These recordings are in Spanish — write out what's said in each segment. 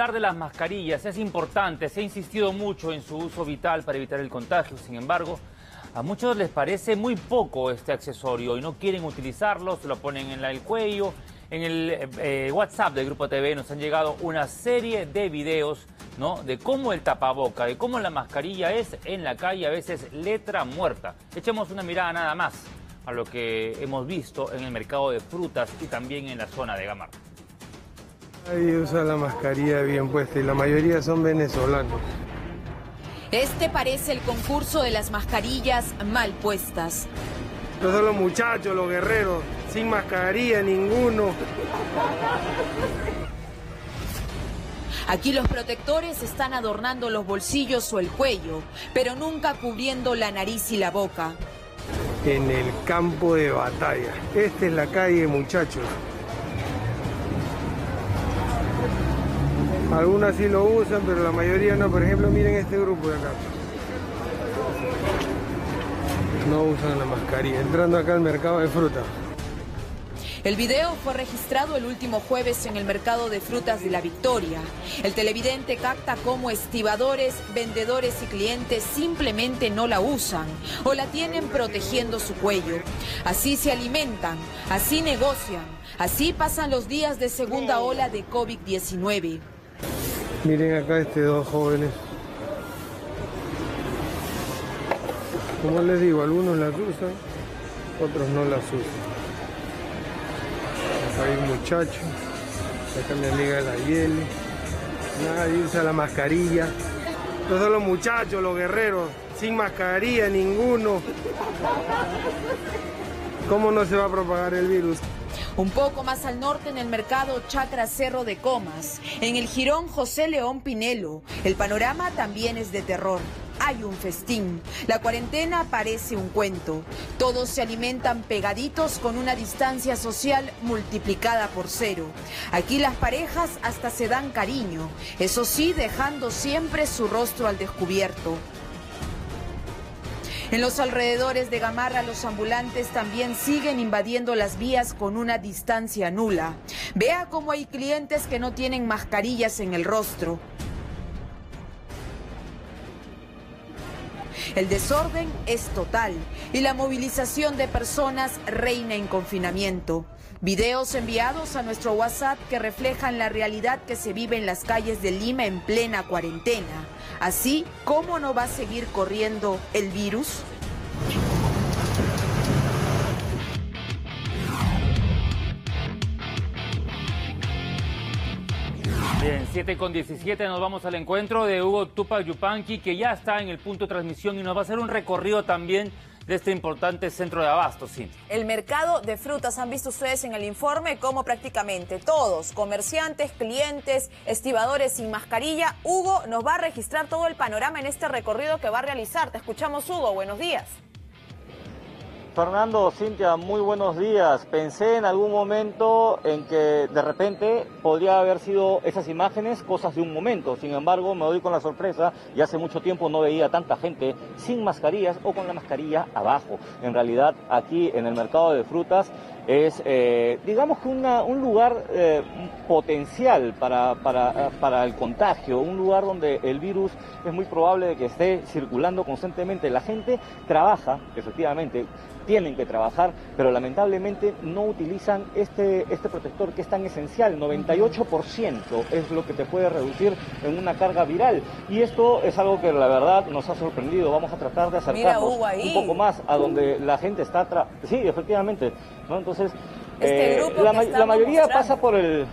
Hablar de las mascarillas es importante, se ha insistido mucho en su uso vital para evitar el contagio, sin embargo, a muchos les parece muy poco este accesorio y no quieren utilizarlo, se lo ponen en el cuello. En el WhatsApp del Grupo TV nos han llegado una serie de videos, ¿no?, de cómo el tapaboca, de cómo la mascarilla es en la calle, a veces letra muerta. Echemos una mirada nada más a lo que hemos visto en el mercado de frutas y también en la zona de Gamarra. Ahí usa la mascarilla bien puesta y la mayoría son venezolanos. Este parece el concurso de las mascarillas mal puestas. Estos son los muchachos, los guerreros, sin mascarilla ninguno. Aquí los protectores están adornando los bolsillos o el cuello, pero nunca cubriendo la nariz y la boca. En el campo de batalla. Esta es la calle, muchachos. Algunas sí lo usan, pero la mayoría no. Por ejemplo, miren este grupo de acá. No usan la mascarilla. Entrando acá al mercado de frutas. El video fue registrado el último jueves en el mercado de frutas de La Victoria. El televidente capta cómo estibadores, vendedores y clientes simplemente no la usan o la tienen protegiendo su cuello. Así se alimentan, así negocian, así pasan los días de segunda ola de COVID-19. Miren acá dos jóvenes. Como les digo, algunos las usan, otros no las usan. Hay un muchacho, acá mi amiga la Yeli, nadie usa la mascarilla. Estos son los muchachos, los guerreros, sin mascarilla ninguno. ¿Cómo no se va a propagar el virus? Un poco más al norte, en el mercado Chacra Cerro de Comas, en el jirón José León Pinelo, el panorama también es de terror. Hay un festín. La cuarentena parece un cuento. Todos se alimentan pegaditos con una distancia social multiplicada por cero. Aquí las parejas hasta se dan cariño, eso sí, dejando siempre su rostro al descubierto. En los alrededores de Gamarra, los ambulantes también siguen invadiendo las vías con una distancia nula. Vea cómo hay clientes que no tienen mascarillas en el rostro. El desorden es total y la movilización de personas reina en confinamiento. Videos enviados a nuestro WhatsApp que reflejan la realidad que se vive en las calles de Lima en plena cuarentena. Así, ¿cómo no va a seguir corriendo el virus? Bien, 7:17 nos vamos al encuentro de Hugo Tupac Yupanqui, que ya está en el punto de transmisión y nos va a hacer un recorrido también de este importante centro de abasto, sí. El mercado de frutas, han visto ustedes en el informe cómo prácticamente todos, comerciantes, clientes, estibadores sin mascarilla. Hugo nos va a registrar todo el panorama en este recorrido que va a realizar. Te escuchamos, Hugo, buenos días. Fernando, Cintia, muy buenos días. Pensé en algún momento en que de repente podría haber sido esas imágenes cosas de un momento. Sin embargo, me doy con la sorpresa y hace mucho tiempo no veía tanta gente sin mascarillas o con la mascarilla abajo. En realidad, aquí en el mercado de frutas es, digamos que un lugar potencial para el contagio, un lugar donde el virus es muy probable de que esté circulando constantemente. La gente trabaja, efectivamente, tienen que trabajar, pero lamentablemente no utilizan este protector que es tan esencial. 98% es lo que te puede reducir en una carga viral. Y esto es algo que la verdad nos ha sorprendido. Vamos a tratar de acercarnos un poco más a donde la gente está... Sí, efectivamente, ¿no? Entonces, la mayoría pasa por el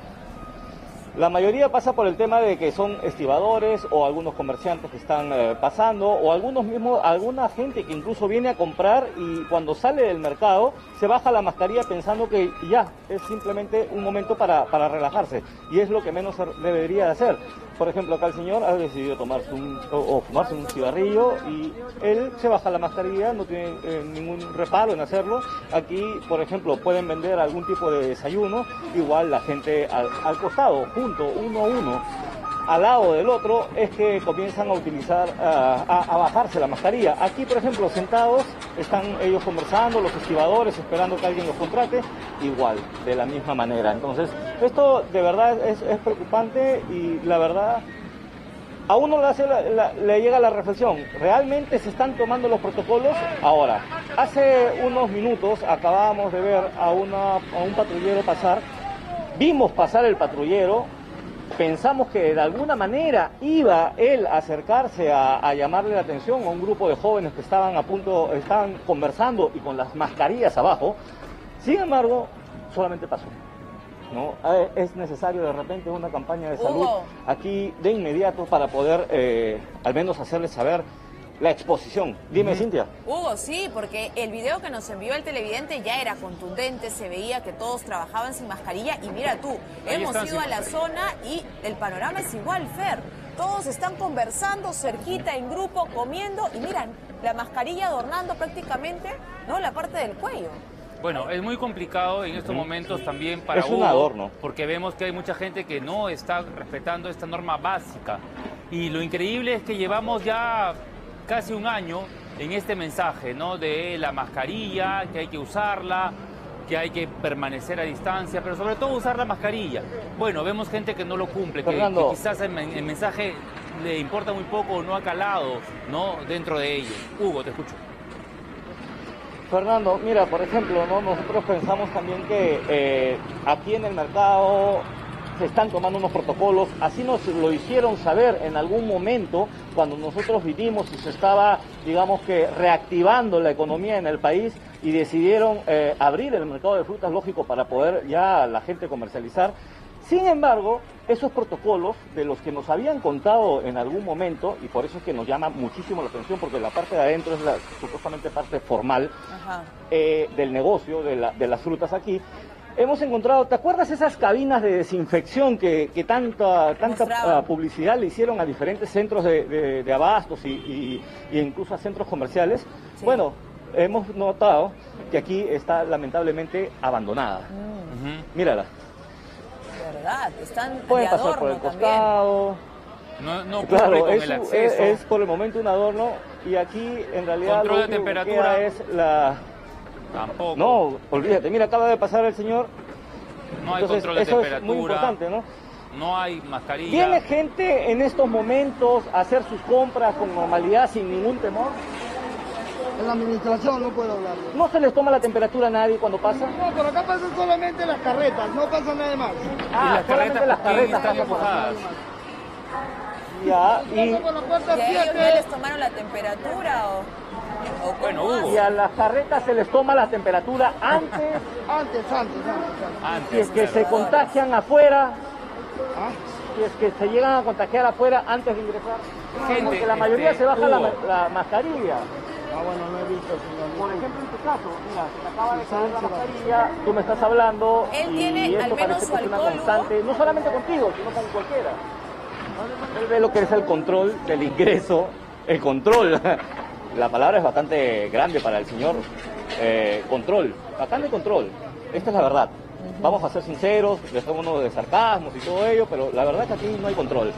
tema de que son estibadores o algunos comerciantes que están pasando o alguna gente que incluso viene a comprar y cuando sale del mercado se baja la mascarilla pensando que ya es simplemente un momento para relajarse y es lo que menos debería hacer. Por ejemplo, acá el señor ha decidido tomarse fumarse un cigarrillo y él se baja la mascarilla, no tiene ningún reparo en hacerlo. Aquí, por ejemplo, pueden vender algún tipo de desayuno, igual la gente al costado, uno a uno, al lado del otro, es que comienzan a utilizar, a bajarse la mascarilla. Aquí, por ejemplo, sentados, están ellos conversando, los estibadores, esperando que alguien los contrate, igual, de la misma manera. Entonces, Esto de verdad es preocupante y la verdad a uno le llega la reflexión. ¿Realmente se están tomando los protocolos? Ahora, hace unos minutos acabamos de ver a un patrullero pasar. Vimos pasar el patrullero, pensamos que de alguna manera iba él a acercarse a llamarle la atención a un grupo de jóvenes que estaban conversando y con las mascarillas abajo. Sin embargo, solamente pasó. ¿No? Es necesario de repente una campaña de salud aquí de inmediato para poder al menos hacerles saber la exposición. Dime, Cintia. Hugo, sí, porque el video que nos envió el televidente ya era contundente, se veía que todos trabajaban sin mascarilla y mira tú, hemos ido a la zona y el panorama es igual, Fer. Todos están conversando cerquita, en grupo, comiendo y miran, la mascarilla adornando prácticamente, ¿no?, la parte del cuello. Bueno, es muy complicado en estos momentos también para Hugo, es un adorno, porque vemos que hay mucha gente que no está respetando esta norma básica. Y lo increíble es que llevamos ya casi un año en este mensaje, ¿no?, de la mascarilla, que hay que usarla, que hay que permanecer a distancia, pero sobre todo usar la mascarilla. Bueno, vemos gente que no lo cumple, que quizás el mensaje le importa muy poco o no ha calado, ¿no?, dentro de ellos. Hugo, te escucho. Fernando, mira, por ejemplo, ¿no?, nosotros pensamos también que aquí en el mercado se están tomando unos protocolos, así nos lo hicieron saber en algún momento cuando nosotros vinimos y se estaba, digamos que, reactivando la economía en el país y decidieron abrir el mercado de frutas, lógico, para poder ya la gente comercializar. Sin embargo, esos protocolos de los que nos habían contado en algún momento, y por eso es que nos llama muchísimo la atención, porque la parte de adentro es la supuestamente parte formal del negocio, de las frutas aquí, hemos encontrado, ¿te acuerdas esas cabinas de desinfección que tanta publicidad le hicieron a diferentes centros de abastos y incluso a centros comerciales? Sí. Bueno, hemos notado que aquí está lamentablemente abandonada. Mírala. ¿Verdad? Están pueden pasar por el costado. No claro, con el acceso. Es por el momento un adorno y aquí en realidad control de temperatura es la... Tampoco. No, olvídate, mira, acaba de pasar el señor. No hay entonces, control de temperatura. Es muy importante, ¿no? No hay mascarilla. ¿Viene gente en estos momentos a hacer sus compras con normalidad, sin ningún temor? En la administración no puedo hablar. ¿No se les toma la temperatura a nadie cuando pasa? No, por acá pasan solamente las carretas, no pasa nada más. Ah, ¿y las carretas están empujadas? Ya, y... ¿Y a ellos no les tomaron la temperatura o bueno, Hugo? Y a las carretas se les toma la temperatura antes. Antes. Si es que se contagian afuera. ¿Ah? Si es que se llegan a contagiar afuera antes de ingresar. Gente, porque la mayoría se baja la mascarilla. Ah, bueno, no he visto, señor. Por ejemplo, en tu caso, mira, se te acaba de caer la mascarilla, tú me estás hablando. Él tiene y esto al menos su alcohol, constante, no solamente contigo, sino con cualquiera. Él ve lo que es el control del ingreso, el control. La palabra es bastante grande para el señor. Control, bastante control. Esta es la verdad. Vamos a ser sinceros, dejémonos de sarcasmos y todo ello, pero la verdad es que aquí no hay control.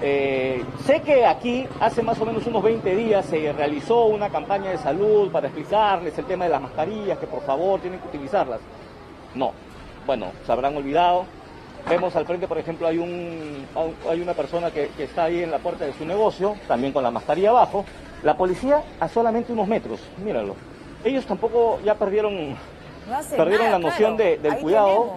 Sé que aquí hace más o menos unos 20 días se realizó una campaña de salud para explicarles el tema de las mascarillas, que por favor tienen que utilizarlas. No, bueno, se habrán olvidado. Vemos al frente, por ejemplo, hay una persona que está ahí en la puerta de su negocio, también con la mascarilla abajo. La policía a solamente unos metros, míralo. Ellos tampoco ya perdieron la noción del cuidado.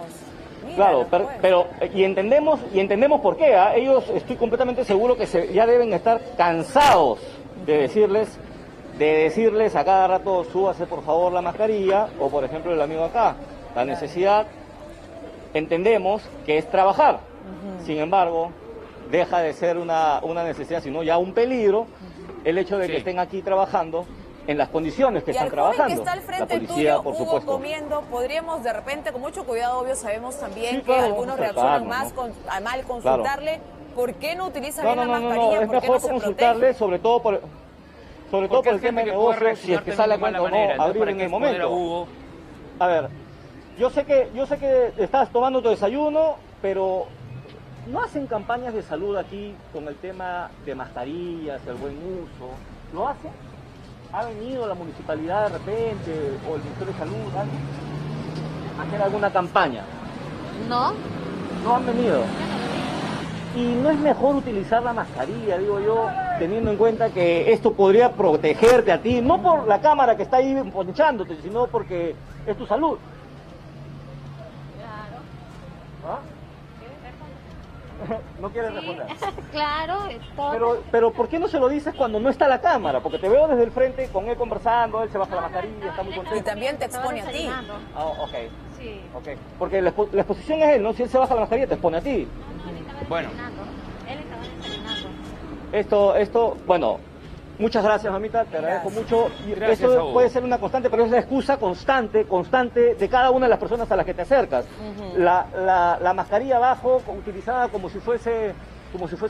Claro, pero y entendemos por qué, ¿eh? Ellos estoy completamente seguro que ya deben estar cansados de decirles a cada rato, súbase por favor la mascarilla, o por ejemplo el amigo acá, la necesidad, entendemos que es trabajar, sin embargo, deja de ser una necesidad, sino ya un peligro, el hecho de que estén aquí trabajando, en las condiciones que están trabajando. Y al joven que está al frente tuyo, Hugo, comiendo, podríamos de repente, con mucho cuidado, obio, sabemos también que algunos reaccionan más a mal consultarle, ¿por qué no utilizan bien la mascarilla? Es mejor consultarle, sobre todo por el tema de negocio, si es que sale cuando no abrir en el momento. A ver, yo sé que estás tomando tu desayuno, pero no hacen campañas de salud aquí con el tema de mascarillas, el buen uso, ¿lo hacen? ¿Ha venido la municipalidad de repente o el Ministerio de Salud a hacer alguna campaña? No. no han venido. Y no es mejor utilizar la mascarilla, digo yo, teniendo en cuenta que esto podría protegerte a ti, no por la cámara que está ahí ponchándote, sino porque es tu salud. Claro. ¿Ah? ¿No quieres responder? Claro, todo. Pero ¿por qué no se lo dices cuando no está la cámara? Porque te veo desde el frente con él conversando, él se baja la mascarilla, está muy contento. Y también te expone a ti. Ah, ok. Sí. Okay. Porque la exposición es él, ¿no? Si él se baja la mascarilla, te expone a ti. Bueno, él estaba desayunando. Esto, bueno, muchas gracias, mamita, te agradezco mucho. Gracias, esto puede ser una constante, pero es la excusa constante de cada una de las personas a las que te acercas. La mascarilla abajo, utilizada como si fuese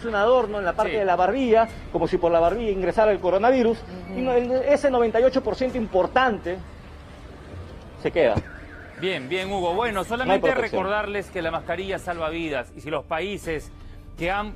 un adorno en la parte de la barbilla, como si por la barbilla ingresara el coronavirus, y ese 98% importante se queda. Bien, bien, Hugo. Bueno, solamente recordarles que la mascarilla salva vidas. Y si los países que han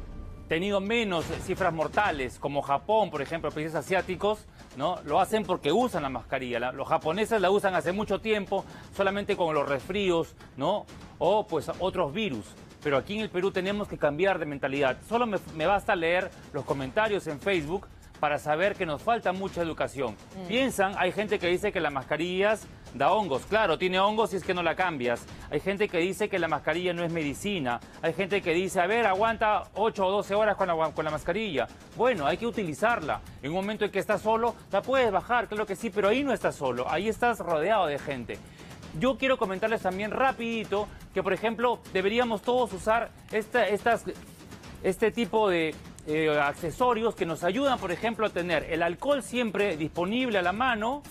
tenido menos cifras mortales, como Japón, por ejemplo, países asiáticos, ¿no? Lo hacen porque usan la mascarilla. Los japoneses la usan hace mucho tiempo, solamente con los resfríos, ¿no? O pues otros virus. Pero aquí en el Perú tenemos que cambiar de mentalidad. Solo me basta leer los comentarios en Facebook para saber que nos falta mucha educación. Piensan, hay gente que dice que las mascarillas da hongos. Claro, tiene hongos si es que no la cambias. Hay gente que dice que la mascarilla no es medicina. Hay gente que dice, a ver, aguanta 8 o 12 horas con la mascarilla. Bueno, hay que utilizarla. En un momento en que estás solo, la puedes bajar, claro que sí, pero ahí no estás solo. Ahí estás rodeado de gente. Yo quiero comentarles también rapidito que, por ejemplo, deberíamos todos usar este tipo de accesorios que nos ayudan, por ejemplo, a tener el alcohol siempre disponible a la mano,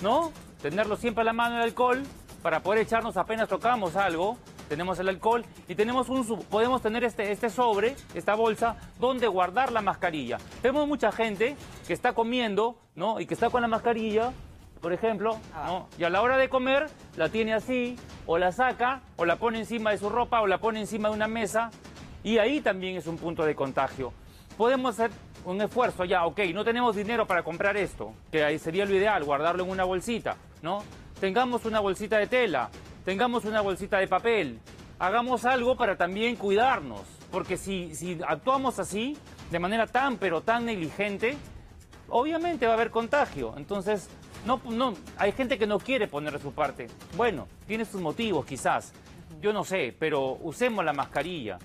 ¿no? Tenerlo siempre a la mano el alcohol para poder echarnos apenas tocamos algo. Tenemos el alcohol y tenemos podemos tener este sobre, esta bolsa, donde guardar la mascarilla. Tenemos mucha gente que está comiendo, ¿no? Y que está con la mascarilla, por ejemplo, ¿no? Y a la hora de comer la tiene así, o la saca, o la pone encima de su ropa, o la pone encima de una mesa. Y ahí también es un punto de contagio. Podemos hacer un esfuerzo ya, ok, no tenemos dinero para comprar esto, que ahí sería lo ideal, guardarlo en una bolsita, ¿no? Tengamos una bolsita de tela, tengamos una bolsita de papel, hagamos algo para también cuidarnos, porque si actuamos así, de manera tan pero tan negligente, obviamente va a haber contagio, entonces no hay gente que no quiere poner su parte. Bueno, tiene sus motivos quizás, yo no sé, pero usemos la mascarilla.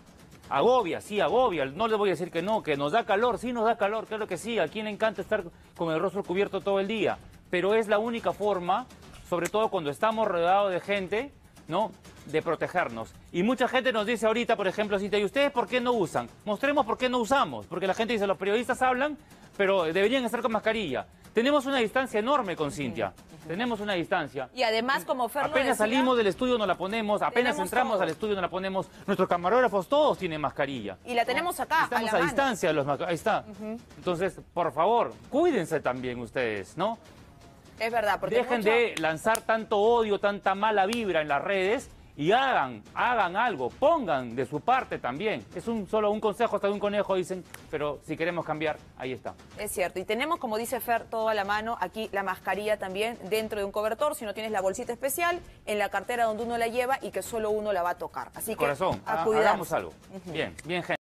Agobia, sí, agobia, no le voy a decir que no, que nos da calor, sí nos da calor, claro que sí, a quien le encanta estar con el rostro cubierto todo el día, pero es la única forma, sobre todo cuando estamos rodeados de gente, ¿no?, de protegernos. Y mucha gente nos dice ahorita, por ejemplo, Cintia, ¿y ustedes por qué no usan? Mostremos por qué no usamos, porque la gente dice, los periodistas hablan, pero deberían estar con mascarilla. Tenemos una distancia enorme con Cintia, tenemos una distancia. Y además, como Fer apenas salimos del estudio no la ponemos, apenas entramos al estudio no la ponemos, nuestros camarógrafos todos tienen mascarilla. Y la tenemos acá, estamos a distancia, ahí está. Entonces, por favor, cuídense también ustedes, ¿no? Es verdad, porque dejen de lanzar tanto odio, tanta mala vibra en las redes y hagan algo, pongan de su parte también. Es solo un consejo, hasta de un conejo dicen, pero si queremos cambiar, ahí está. Es cierto, y tenemos, como dice Fer, todo a la mano, aquí la mascarilla también dentro de un cobertor, si no tienes la bolsita especial, en la cartera donde uno la lleva y que solo uno la va a tocar. Así que, corazón, hagamos algo. Bien, bien gente.